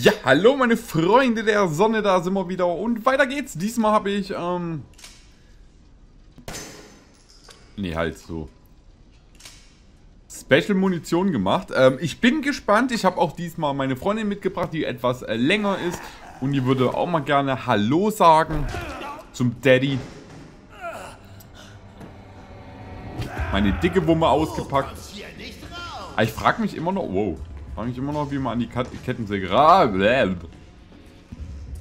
Ja, hallo meine Freunde der Sonne, da sind wir wieder und weiter geht's. Diesmal habe ich, nee, halt so. Special Munition gemacht. Ich bin gespannt, ich habe auch diesmal meine Freundin mitgebracht, die etwas länger ist. Und die würde auch mal gerne Hallo sagen zum Daddy. Meine dicke Wumme ausgepackt. Aber ich frage mich immer noch, wow. Ich frage mich immer noch, wie man an die Kettensäge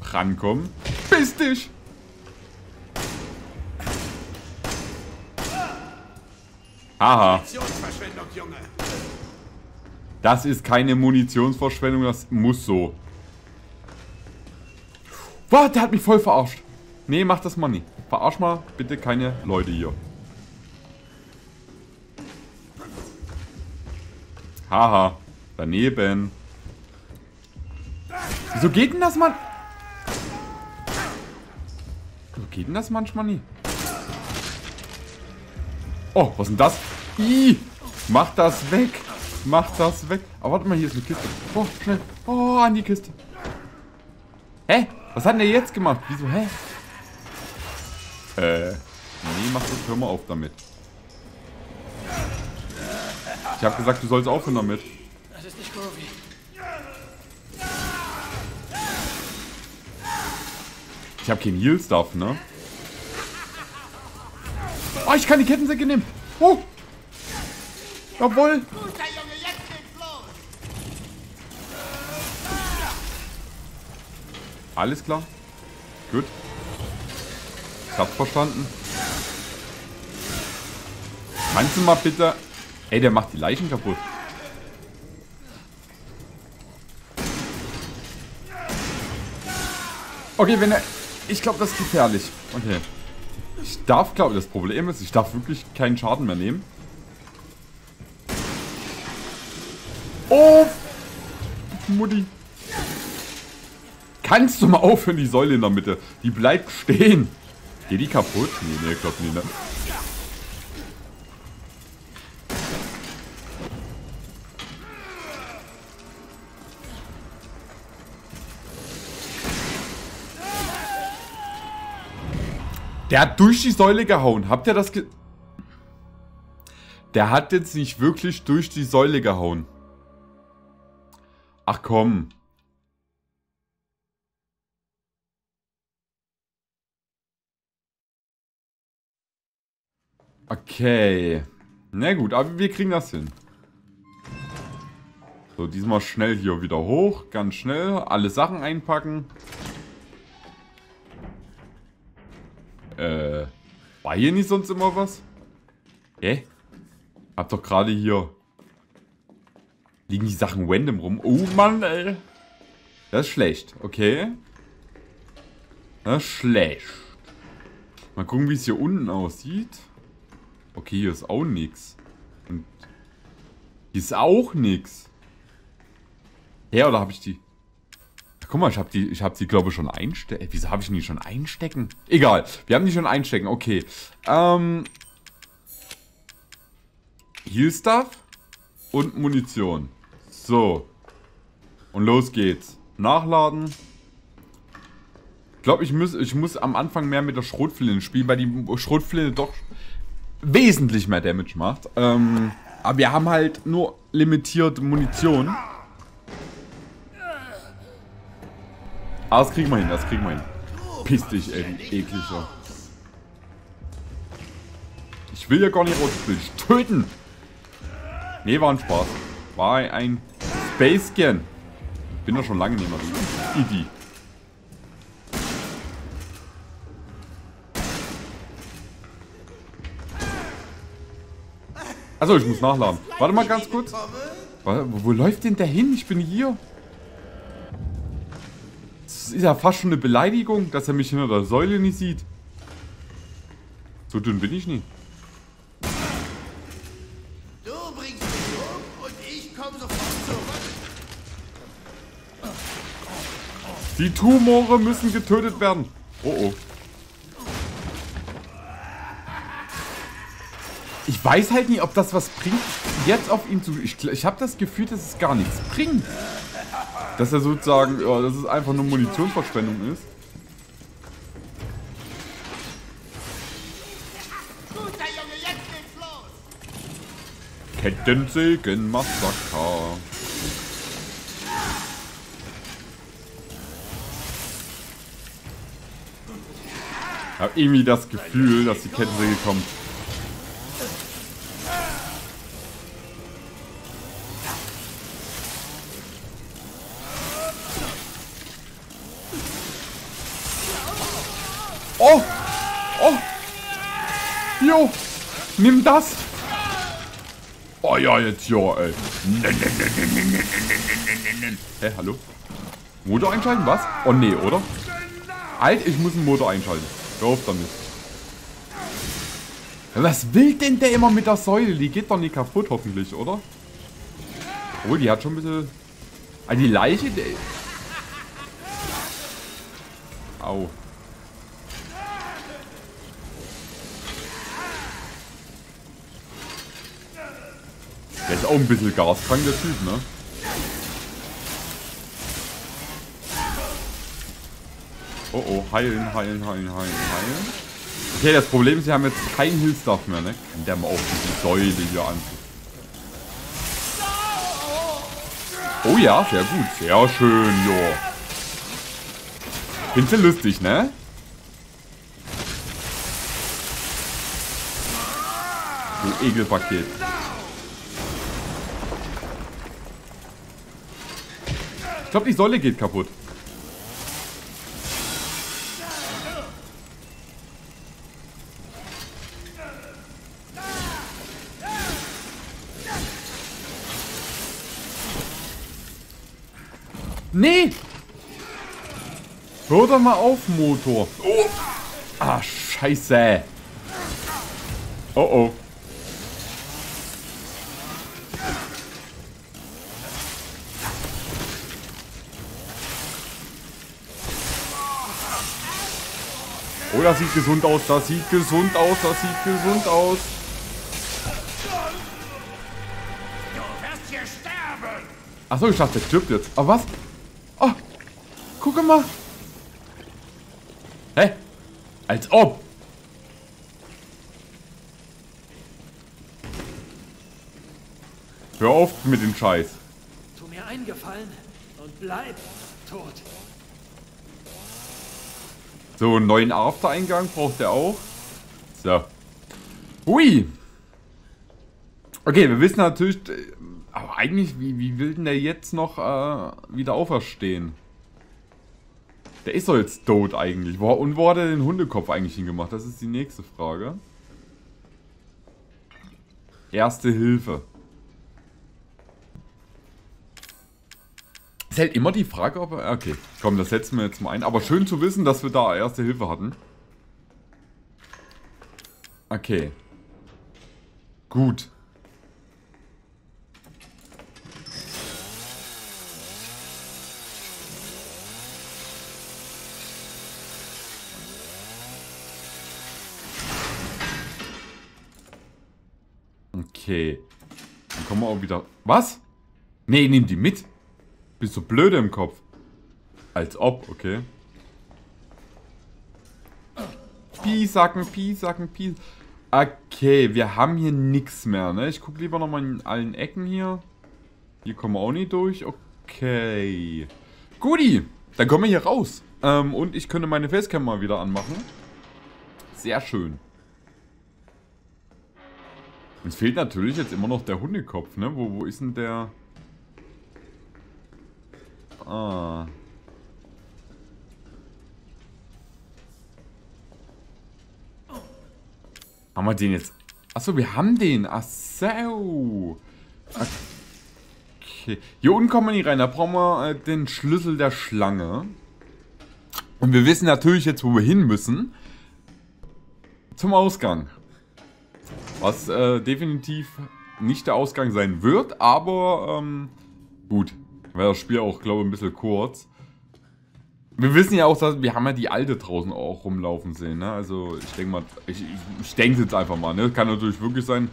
rankommen. Piss dich! Aha. Das ist keine Munitionsverschwendung, das muss so. Boah, der hat mich voll verarscht. Nee, mach das mal nicht. Verarsch mal bitte keine Leute hier. Haha. Daneben. Wieso geht denn das, Mann? Wieso geht denn das manchmal nie? Oh, was ist denn das? Ih, mach das weg. Mach das weg. Aber warte mal, hier ist eine Kiste. Oh, schnell. Oh, an die Kiste. Hä? Was hat denn der jetzt gemacht? Wieso? Hä? Nee, mach das. Hör mal auf damit. Ich hab gesagt, du sollst aufhören damit. Ich habe keinen Heal-Stuff, ne? Oh, ich kann die Kettensäcke nehmen. Oh! Jawohl! Alles klar. Gut. Ich hab's verstanden. Kannst du mal bitte... Ey, der macht die Leichen kaputt. Okay, wenn er... Ich glaube, das ist gefährlich. Okay. Ich darf, glaube ich, das Problem ist, ich darf wirklich keinen Schaden mehr nehmen. Oh! Mutti. Kannst du mal aufhören, die Säule in der Mitte? Die bleibt stehen. Geht die kaputt? Nee, ich glaube nicht, ne? Der hat durch die Säule gehauen. Habt ihr das ge... Der hat jetzt nicht wirklich durch die Säule gehauen. Ach komm. Okay. Na gut, aber wir kriegen das hin. So, diesmal schnell hier wieder hoch. Ganz schnell. Alle Sachen einpacken. War hier nicht sonst immer was? Hä? Hab doch gerade hier... Liegen die Sachen random rum? Oh Mann, ey! Das ist schlecht, okay? Das ist schlecht. Mal gucken, wie es hier unten aussieht. Okay, hier ist auch nix. Und... Hier ist auch nix. Hä, oder hab ich die... Guck mal, ich hab die glaube ich schon einstecken. Wieso habe ich die schon einstecken? Egal, wir haben die schon einstecken, okay. Heal Stuff und Munition. So. Und los geht's. Nachladen. Ich glaube, ich muss am Anfang mehr mit der Schrotflinte spielen, weil die Schrotflinte doch wesentlich mehr Damage macht. Aber wir haben halt nur limitierte Munition. Ah, das kriegen wir hin, das kriegen wir hin. Piss dich, ey, ekliger. Ich will ja gar nicht raus, ich will dich töten. Nee, war ein Spaß. War ein Space-Scan. Ich bin doch schon lange nicht mehr wieder. Idi. Achso, ich muss nachladen. Warte mal ganz kurz. Wo läuft denn der hin? Ich bin hier. Das ist ja fast schon eine Beleidigung, dass er mich hinter der Säule nicht sieht. So dünn bin ich nie. Du bringst mich um und ich komme sofort zurück. Die Tumore müssen getötet werden. Oh oh. Ich weiß halt nicht, ob das was bringt, jetzt auf ihn zu... Ich habe das Gefühl, dass es gar nichts bringt. Dass er sozusagen, ja, dass es einfach nur Munitionsverschwendung ist. Kettensägen-Massaker. Ich habe irgendwie das Gefühl, dass die Kettensäge kommt. Oh! Oh! Jo! Nimm das! Oh ja, jetzt ja, ey. Hä, hallo? Motor einschalten? Was? Oh nee, oder? Alter, ich muss den Motor einschalten. Hör auf damit. Was will denn der immer mit der Säule? Die geht doch nicht kaputt, hoffentlich, oder? Oh, die hat schon ein bisschen... Also die Leiche... Au. Der ist auch ein bisschen gaskrank, der Typ, ne? Oh oh, heilen, heilen, heilen, heilen, heilen. Okay, das Problem ist, wir haben jetzt keinen Heal-Stuff mehr, ne? Kann der mal auf diese Säule hier an. Oh ja, sehr gut, sehr schön, jo. Findest du lustig, ne? Du Ekelpaket. Ich glaube, die Säule geht kaputt. Nee! Hör doch mal auf, Motor. Oh. Ah, scheiße. Oh oh. Oh, das sieht gesund aus, das sieht gesund aus, das sieht gesund aus. Du wirst hier sterben. Achso, ich dachte, der stirbt jetzt. Aber was? Oh, guck mal. Hä? Als ob. Hör auf mit dem Scheiß. Tu mir einen Gefallen und bleib tot. So, einen neuen After-Eingang braucht er auch. So. Hui. Okay, wir wissen natürlich... Aber eigentlich, wie will denn der jetzt noch wieder auferstehen? Der ist doch jetzt tot eigentlich. Und wo hat er den Hundekopf eigentlich hingemacht? Das ist die nächste Frage. Erste Hilfe. Es hält immer die Frage, ob er... Okay, komm, das setzen wir jetzt mal ein. Aber schön zu wissen, dass wir da erste Hilfe hatten. Okay. Gut. Okay. Dann kommen wir auch wieder... Was? Nee, nimm die mit. Bist du blöde im Kopf? Als ob, okay. Piesacken, Piesacken, Piesacken. Okay, wir haben hier nichts mehr, ne? Ich gucke lieber nochmal in allen Ecken hier. Hier kommen wir auch nicht durch. Okay. Guti, dann kommen wir hier raus. Und ich könnte meine Facecam mal wieder anmachen. Sehr schön. Uns fehlt natürlich jetzt immer noch der Hundekopf, ne? Wo ist denn der... Ah. Haben wir den jetzt? Achso, wir haben den. Achso. Okay. Hier unten kommen wir nicht rein. Da brauchen wir den Schlüssel der Schlange. Und wir wissen natürlich jetzt, wo wir hin müssen. Zum Ausgang. Was definitiv nicht der Ausgang sein wird, aber gut. Weil das Spiel auch, glaube ich, ein bisschen kurz. Wir wissen ja auch, dass wir haben ja die Alte draußen auch rumlaufen sehen, ne? Also ich denke mal, ich denke jetzt einfach mal, ne? Kann natürlich wirklich sein.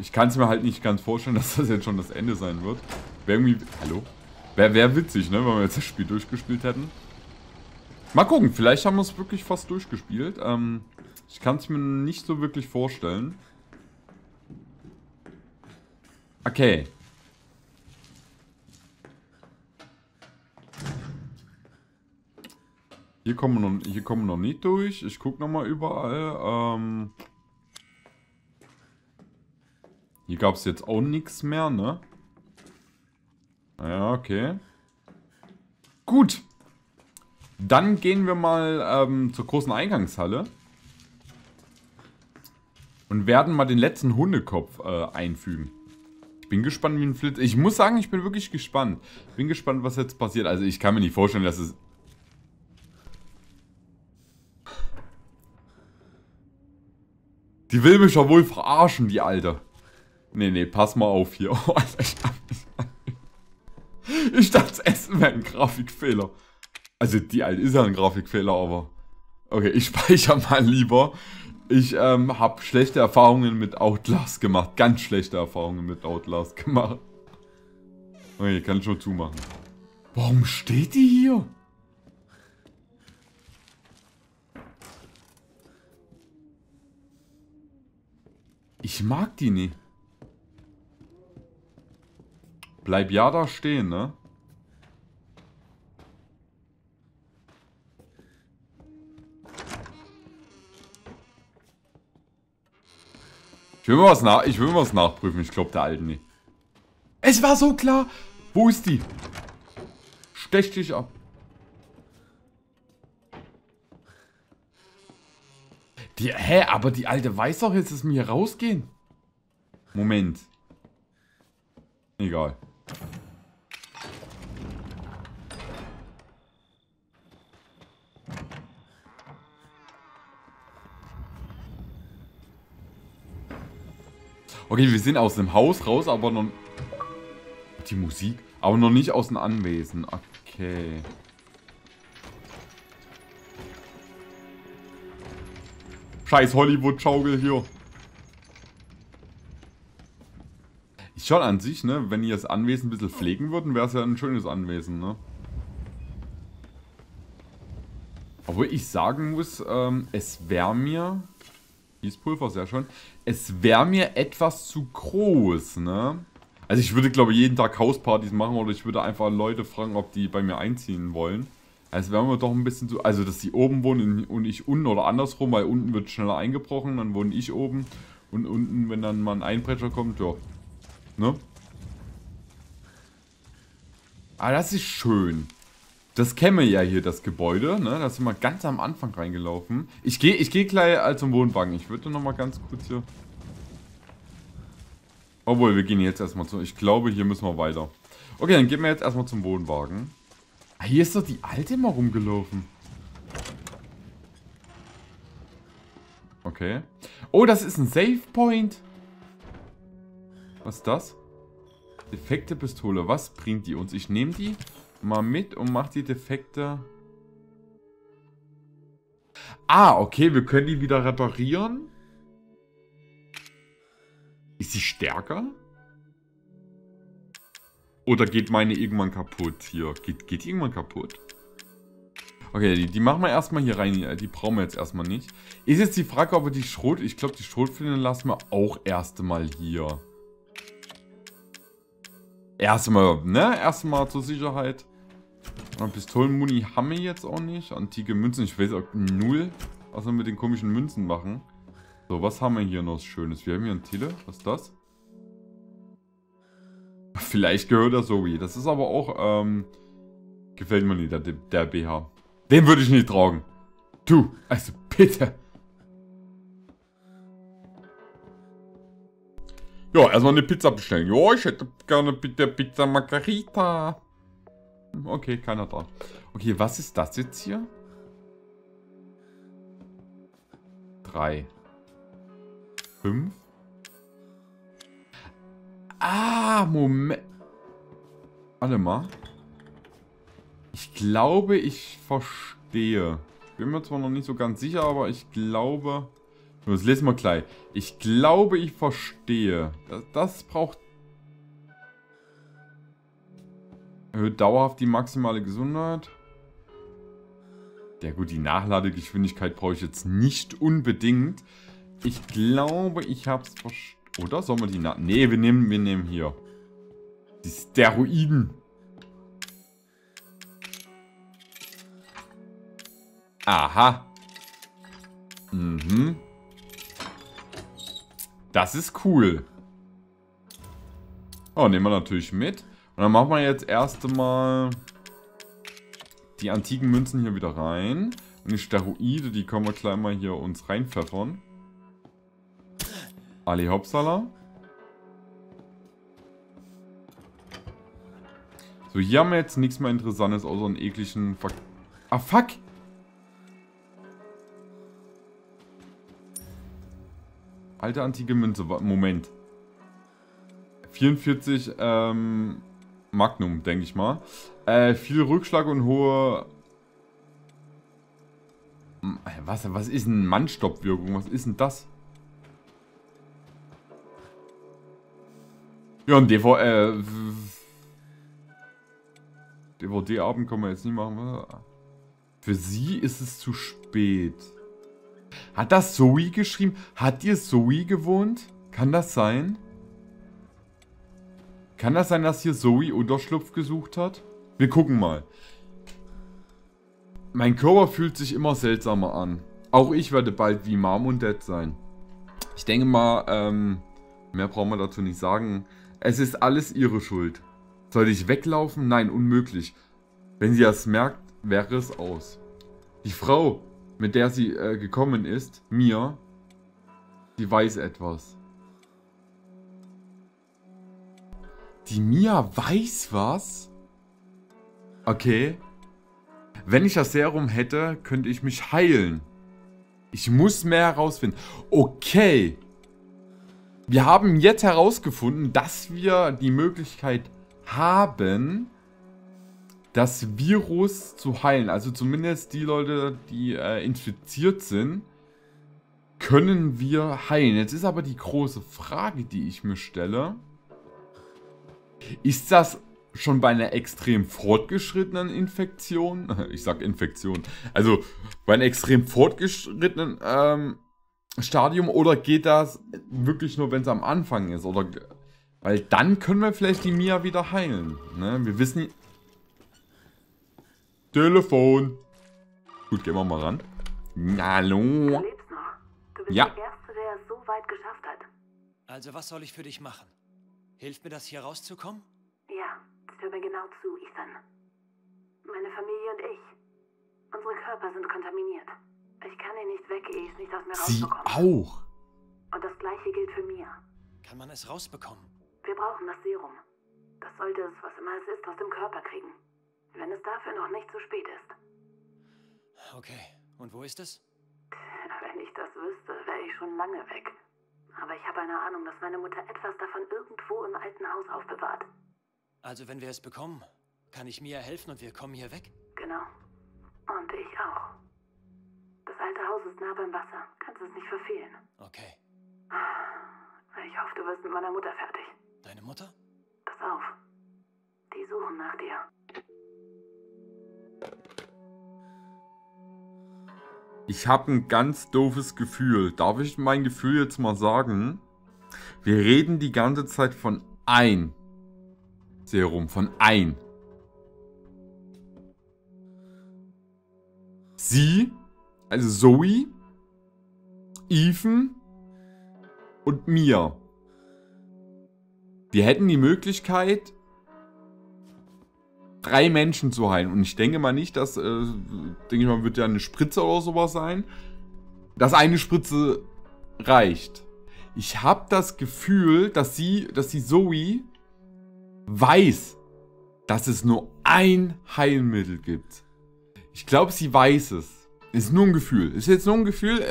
Ich kann es mir halt nicht ganz vorstellen, dass das jetzt schon das Ende sein wird. Wäre irgendwie... Hallo? Wäre witzig, ne, wenn wir jetzt das Spiel durchgespielt hätten. Mal gucken, vielleicht haben wir es wirklich fast durchgespielt. Ich kann es mir nicht so wirklich vorstellen. Okay. Hier kommen wir noch nicht durch. Ich gucke nochmal überall. Hier gab es jetzt auch nichts mehr, ne? Ja, okay. Gut. Dann gehen wir mal zur großen Eingangshalle. Und werden mal den letzten Hundekopf einfügen. Ich bin gespannt wie ein Flitz. Ich muss sagen, ich bin wirklich gespannt. Ich bin gespannt, was jetzt passiert. Also ich kann mir nicht vorstellen, dass es... Die will mich ja wohl verarschen, die Alte. Nee, nee, pass mal auf hier. Oh, Alter, ich dachte, das Essen wäre ein Grafikfehler. Also, die Alte ist ja ein Grafikfehler, aber... Okay, ich speichere mal lieber. Ich habe schlechte Erfahrungen mit Outlast gemacht. Ganz schlechte Erfahrungen mit Outlast gemacht. Okay, kann ich schon zumachen. Warum steht die hier? Ich mag die nicht. Bleib ja da stehen, ne? Ich will mal was nachprüfen. Ich glaube der Alten nicht. Es war so klar. Wo ist die? Stech dich ab. Aber die Alte weiß doch jetzt, dass wir hier rausgehen. Moment. Egal. Okay, wir sind aus dem Haus raus, aber noch... Die Musik? Aber noch nicht aus dem Anwesen. Okay. Scheiß Hollywood-Schaukel hier. Ist schon an sich, ne? Wenn ihr das Anwesen ein bisschen pflegen würden, wäre es ja ein schönes Anwesen, ne? Obwohl ich sagen muss, es wäre mir... Dieses Pulver ist ja schon. Es wäre mir etwas zu groß, ne? Also ich würde, glaube ich, jeden Tag Hauspartys machen oder ich würde einfach Leute fragen, ob die bei mir einziehen wollen. Also wären wir doch ein bisschen zu... Also, dass die oben wohnen und ich unten oder andersrum, weil unten wird schneller eingebrochen, dann wohne ich oben. Und unten, wenn dann mal ein Einbrecher kommt, ja. Ne? Ah, das ist schön. Das kennen wir ja hier, das Gebäude, ne? Da sind wir ganz am Anfang reingelaufen. Ich geh gleich zum Wohnwagen. Ich würde nochmal ganz kurz hier... Obwohl, wir gehen jetzt erstmal zu... Ich glaube, hier müssen wir weiter. Okay, dann gehen wir jetzt erstmal zum Wohnwagen. Hier ist doch die Alte immer rumgelaufen. Okay. Oh, das ist ein Save Point. Was ist das? Defekte Pistole. Was bringt die uns? Ich nehme die mal mit und mache die defekte... Ah, okay. Wir können die wieder reparieren. Ist sie stärker? Oder geht meine irgendwann kaputt hier? Geht die irgendwann kaputt? Okay, die machen wir erstmal hier rein. Die brauchen wir jetzt erstmal nicht. Ist jetzt die Frage, ob wir die Schrot... Ich glaube, die Schrotflinte lassen wir auch erstmal hier. Erstmal, ne? Erstmal zur Sicherheit. Pistolenmuni haben wir jetzt auch nicht. Antike Münzen. Ich weiß auch null, was wir mit den komischen Münzen machen. So, was haben wir hier noch Schönes? Wir haben hier ein Tele. Was ist das? Vielleicht gehört er Zoe. Das ist aber auch, gefällt mir nicht, der BH. Den würde ich nicht tragen. Du, also bitte. Ja, erstmal eine Pizza bestellen. Ja, ich hätte gerne bitte Pizza Margarita. Okay, keiner da. Okay, was ist das jetzt hier? 3. 5. Ah, Moment. Warte mal. Ich glaube, ich verstehe. Bin mir zwar noch nicht so ganz sicher, aber ich glaube... Das lesen wir gleich. Ich glaube, ich verstehe. Das braucht... Erhöht dauerhaft die maximale Gesundheit. Ja gut, die Nachladegeschwindigkeit brauche ich jetzt nicht unbedingt. Ich glaube, ich habe es verstanden. Oder sollen wir die Nachladen? Ne, wir nehmen hier die Steroiden. Aha. Mhm. Das ist cool. Oh, nehmen wir natürlich mit. Und dann machen wir jetzt erst einmal die antiken Münzen hier wieder rein. Und die Steroide, die können wir gleich mal hier uns reinpfeffern. Ali Hopsala. So, hier haben wir jetzt nichts mehr Interessantes, außer einen ekligen Fuck. Ah, fuck! Alte antike Münze, Moment. 44 Magnum, denke ich mal. Viel Rückschlag und hohe... Was ist denn Mannstoppwirkung? Was ist denn das? Ja, ein DVD-Abend können wir jetzt nicht machen. Für sie ist es zu spät. Hat das Zoe geschrieben? Hat ihr Zoe gewohnt? Kann das sein? Kann das sein, dass hier Zoe Unterschlupf gesucht hat? Wir gucken mal. Mein Körper fühlt sich immer seltsamer an. Auch ich werde bald wie Mom und Dad sein. Ich denke mal, mehr brauchen wir dazu nicht sagen. Es ist alles ihre Schuld. Sollte ich weglaufen? Nein, unmöglich. Wenn sie das merkt, wäre es aus. Die Frau, mit der sie gekommen ist, Mia, die weiß etwas. Die Mia weiß was? Okay. Wenn ich das Serum hätte, könnte ich mich heilen. Ich muss mehr herausfinden. Okay. Wir haben jetzt herausgefunden, dass wir die Möglichkeit haben, das Virus zu heilen. Also zumindest die Leute, die infiziert sind, können wir heilen. Jetzt ist aber die große Frage, die ich mir stelle. Ist das schon bei einer extrem fortgeschrittenen Infektion? Ich sag Infektion. Also bei einem extrem fortgeschrittenen Stadium, oder geht das wirklich nur, wenn es am Anfang ist? Oder, weil dann können wir vielleicht die Mia wieder heilen. Ne? Wir wissen... Telefon. Gut, gehen wir mal ran. Hallo. Du lebst noch. Du bist ja der Erste, der es so weit geschafft hat. Also was soll ich für dich machen? Hilft mir das, hier rauszukommen? Ja, hör mir genau zu, Ethan. Meine Familie und ich, unsere Körper sind kontaminiert. Ich kann ihn nicht weg, ehe ich es nicht aus mir rausbekomme. Sie auch. Und das gleiche gilt für Mia. Kann man es rausbekommen? Wir brauchen das Serum. Das sollte es, was immer es ist, aus dem Körper kriegen. Wenn es dafür noch nicht zu spät ist. Okay, und wo ist es? Wenn ich das wüsste, wäre ich schon lange weg. Aber ich habe eine Ahnung, dass meine Mutter etwas davon irgendwo im alten Haus aufbewahrt. Also wenn wir es bekommen, kann ich Mia helfen und wir kommen hier weg? Genau. Und ich auch. Das alte Haus ist nah beim Wasser. Kannst es nicht verfehlen. Okay. Ich hoffe, du wirst mit meiner Mutter fertig. Deine Mutter? Pass auf. Die suchen nach dir. Ich habe ein ganz doofes Gefühl. Darf ich mein Gefühl jetzt mal sagen? Wir reden die ganze Zeit von ein Serum, von ein. Sie, also Zoe, Ethan und Mia. Wir hätten die Möglichkeit, 3 Menschen zu heilen. Und ich denke mal nicht, dass, denke ich mal, wird ja eine Spritze oder sowas sein, dass eine Spritze reicht. Ich habe das Gefühl, dass die Zoe weiß, dass es nur ein Heilmittel gibt. Ich glaube, sie weiß es. Ist nur ein Gefühl. Ist jetzt nur ein Gefühl,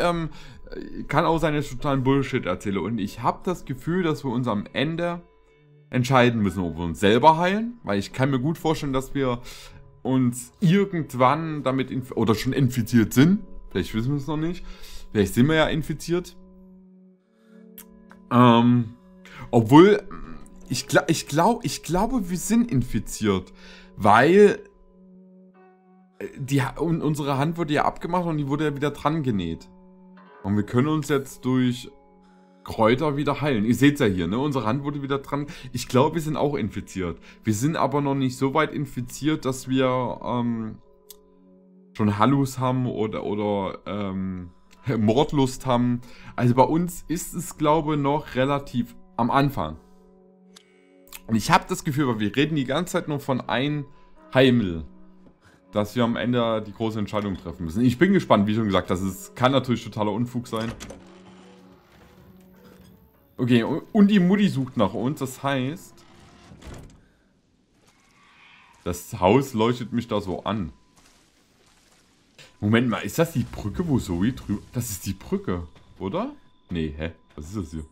kann auch sein, dass ich totalen Bullshit erzähle. Und ich habe das Gefühl, dass wir uns am Ende entscheiden müssen, ob wir uns selber heilen, weil ich kann mir gut vorstellen, dass wir uns irgendwann damit oder schon infiziert sind. Vielleicht wissen wir es noch nicht. Vielleicht sind wir ja infiziert. Obwohl, ich glaube, wir sind infiziert, weil die, unsere Hand wurde ja abgemacht und die wurde ja wieder dran genäht. Und wir können uns jetzt durch Kräuter wieder heilen. Ihr seht es ja hier, ne? Unsere Hand wurde wieder dran. Ich glaube, wir sind auch infiziert. Wir sind aber noch nicht so weit infiziert, dass wir schon Hallus haben oder Mordlust haben. Also bei uns ist es, glaube ich, noch relativ am Anfang. Und ich habe das Gefühl, weil wir reden die ganze Zeit nur von einem Heilmittel, dass wir am Ende die große Entscheidung treffen müssen. Ich bin gespannt, wie schon gesagt, das kann natürlich totaler Unfug sein. Okay, und die Mutti sucht nach uns, das heißt, das Haus leuchtet mich da so an. Moment mal, ist das die Brücke, wo Zoe drüber... Das ist die Brücke, oder? Nee, hä? Was ist das hier?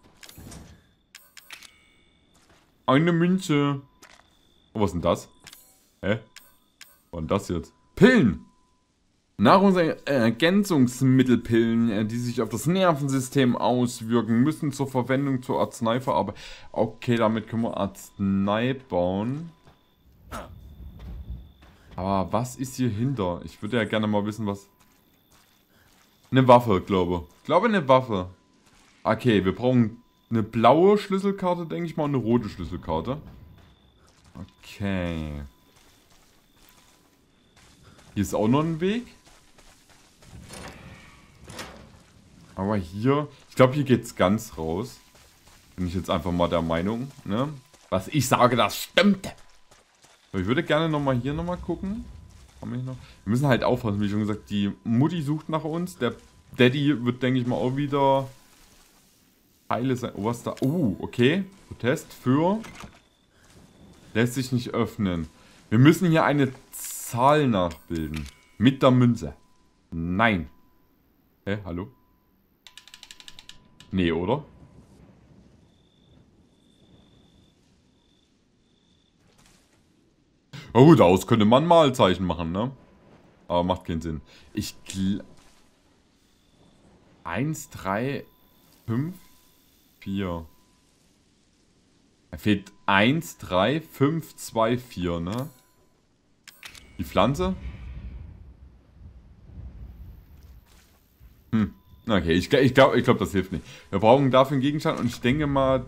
Eine Münze. Oh, was ist denn das? Hä? Und das jetzt? Pillen! Nahrungsergänzungsmittelpillen, die sich auf das Nervensystem auswirken, müssen zur Verwendung zur Arzneiverarbeitung. Okay, damit können wir Arznei bauen. Aber was ist hier hinter? Ich würde ja gerne mal wissen, was... Eine Waffe, glaube ich. Ich glaube, eine Waffe. Okay, wir brauchen eine blaue Schlüsselkarte, denke ich mal, und eine rote Schlüsselkarte. Okay... Hier ist auch noch ein Weg. Aber hier... Ich glaube, hier geht es ganz raus. Bin ich jetzt einfach mal der Meinung. Ne? Was ich sage, das stimmt. So, ich würde gerne nochmal hier nochmal gucken. Haben wir hier noch? Wir müssen halt aufpassen, wie schon gesagt. Die Mutti sucht nach uns. Der Daddy wird, denke ich mal, auch wieder... Heile sein. Oh, was da... Oh, okay. Protest für... Lässt sich nicht öffnen. Wir müssen hier eine... Zahl nachbilden. Mit der Münze. Nein. Hä, hallo? Nee, oder? Na gut, daraus könnte man Malzeichen machen, ne? Aber macht keinen Sinn. Ich glaube... 1, 3, 5, 4. Da fehlt 1, 3, 5, 2, 4, ne? Die Pflanze? Hm. Okay, ich glaub, das hilft nicht. Wir brauchen dafür einen Gegenstand und ich denke mal,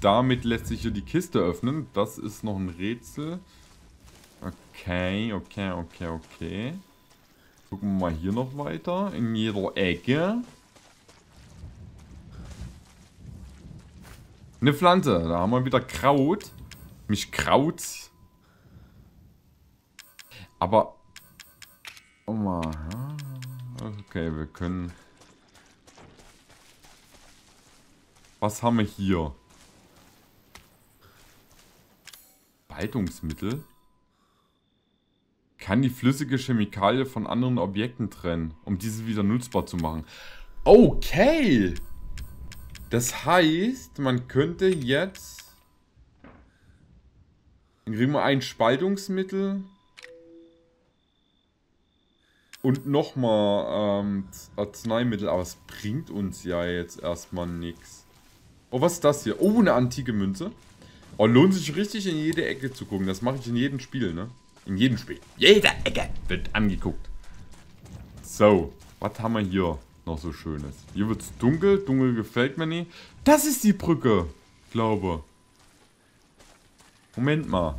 damit lässt sich hier die Kiste öffnen. Das ist noch ein Rätsel. Okay. Gucken wir mal hier noch weiter. In jeder Ecke. Eine Pflanze. Da haben wir wieder Kraut. Mich kraut's. Aber... Oh mal. Okay, wir können... Was haben wir hier? Spaltungsmittel? Kann die flüssige Chemikalie von anderen Objekten trennen, um diese wieder nutzbar zu machen. Okay! Das heißt, man könnte jetzt... Dann kriegen wir ein Spaltungsmittel... Und nochmal Arzneimittel, aber es bringt uns ja jetzt erstmal nichts. Oh, was ist das hier? Oh, eine antike Münze. Oh, lohnt sich richtig in jede Ecke zu gucken. Das mache ich in jedem Spiel, ne? In jedem Spiel. Jede Ecke wird angeguckt. So, was haben wir hier noch so Schönes? Hier wird es dunkel. Dunkel gefällt mir nicht. Das ist die Brücke, glaube. Moment mal.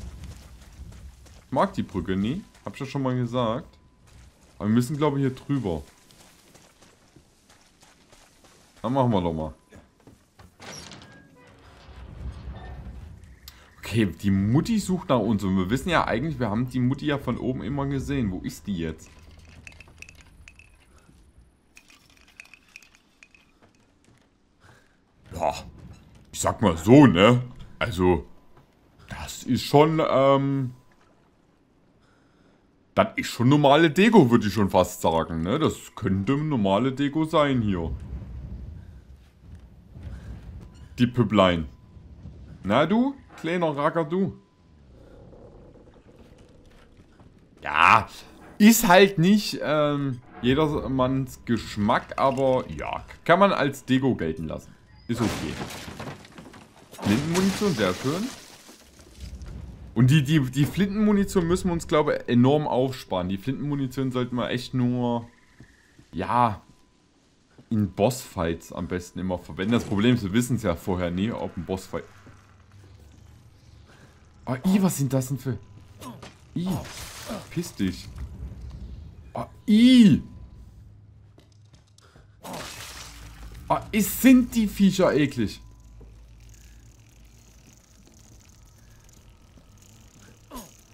Ich mag die Brücke nie. Hab ich ja schon mal gesagt. Aber wir müssen, glaube ich, hier drüber. Dann machen wir doch mal. Okay, die Mutti sucht nach uns. Und wir wissen ja eigentlich, wir haben die Mutti ja von oben immer gesehen. Wo ist die jetzt? Ja, ich sag mal so, ne? Also, das ist schon, Das ist schon normale Deko, würde ich schon fast sagen, ne? Das könnte normale Deko sein hier. Die Püpplein. Na du, kleiner Racker, du. Ja, ist halt nicht jedermanns Geschmack, aber ja, kann man als Deko gelten lassen. Ist okay. Lindenmunition, sehr schön. Und die Flintenmunition müssen wir uns, glaube ich, enorm aufsparen. Die Flintenmunition sollten wir echt nur, ja, in Bossfights am besten immer verwenden. Das Problem ist, wir wissen es ja vorher nie, ob ein Bossfight... Oh, I, was sind das denn für... I, piss dich. Oh, I! Oh, sind die Viecher eklig.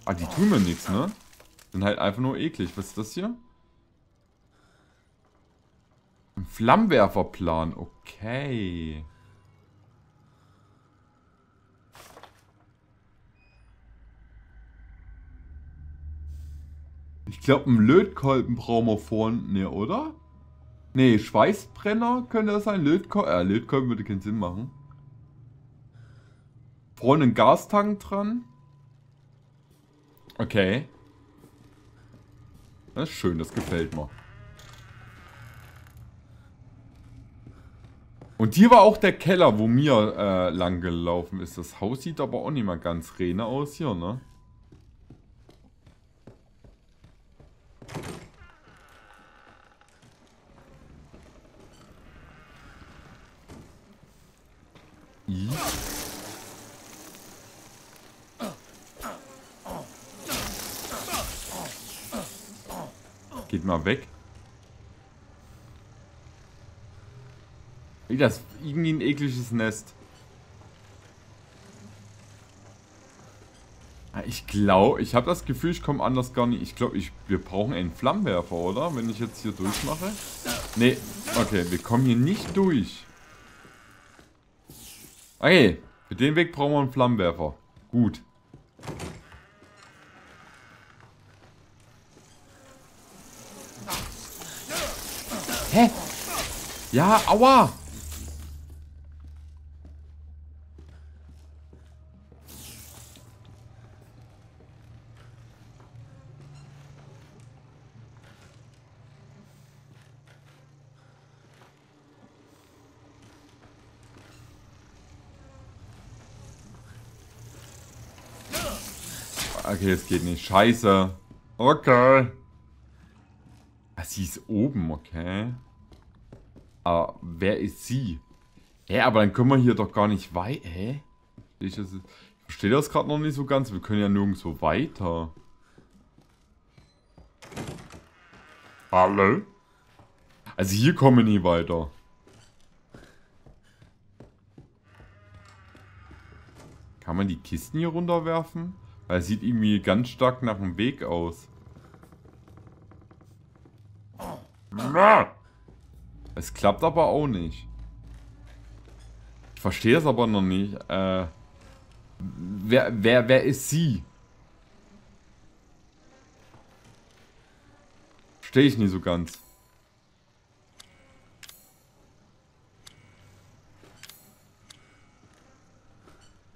Ah, die tun mir nichts, ne? Sind halt einfach nur eklig. Was ist das hier? Ein Flammenwerferplan. Okay. Ich glaube, einen Lötkolben brauchen wir vorne, ne, oder? Ne, Schweißbrenner könnte das sein. Lötkolben, Lötkolben würde keinen Sinn machen. Vorne einen Gastank dran. Okay. Das ist schön, das gefällt mir. Und hier war auch der Keller, wo Mia lang gelaufen ist. Das Haus sieht aber auch nicht mal ganz rein aus hier, ne? I. Geht mal weg. Das ist irgendwie ein ekliges Nest. Ich glaube, ich habe das Gefühl, ich komme anders gar nicht. Ich glaube, wir brauchen einen Flammenwerfer, oder? Wenn ich jetzt hier durchmache. Nee, okay, wir kommen hier nicht durch. Okay, für den Weg brauchen wir einen Flammenwerfer. Gut. Hä? Ja, aua! Okay, es geht nicht. Scheiße. Okay. Ah, sie ist oben, okay. Aber wer ist sie? Hä, aber dann können wir hier doch gar nicht weit... Hä? Ich verstehe das gerade noch nicht so ganz. Wir können ja nirgendwo weiter. Hallo? Also hier kommen wir nie weiter. Kann man die Kisten hier runterwerfen? Weil es sieht irgendwie ganz stark nach dem Weg aus. Es klappt aber auch nicht. Ich verstehe es aber noch nicht. Wer ist sie? Verstehe ich nie so ganz.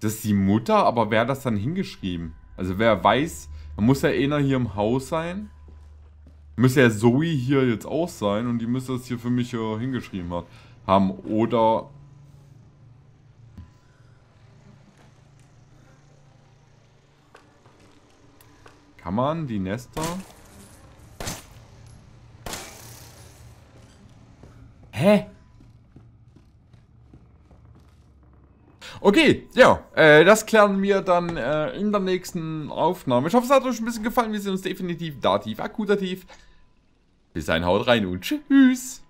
Das ist die Mutter, aber wer hat das dann hingeschrieben? Also wer weiß, man muss ja einer hier im Haus sein. Müsste ja Zoe hier jetzt auch sein und die müsste das hier für mich hier hingeschrieben haben. Oder... Kann man die Nester... Hä? Okay, ja, das klären wir dann in der nächsten Aufnahme. Ich hoffe, es hat euch ein bisschen gefallen. Wir sehen uns definitiv dativ, akutativ. Bis dahin, haut rein und tschüss.